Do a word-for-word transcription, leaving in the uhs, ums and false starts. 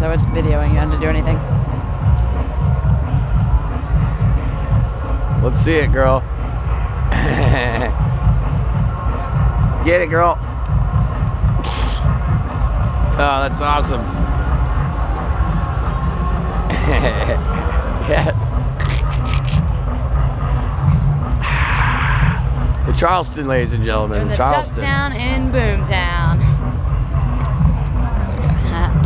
so it's videoing. You don't have to do anything. Let's see it, girl. Get it, girl. Oh, that's awesome. Yes. The Charleston, ladies and gentlemen. The Charleston. Chucktown in Boomtown.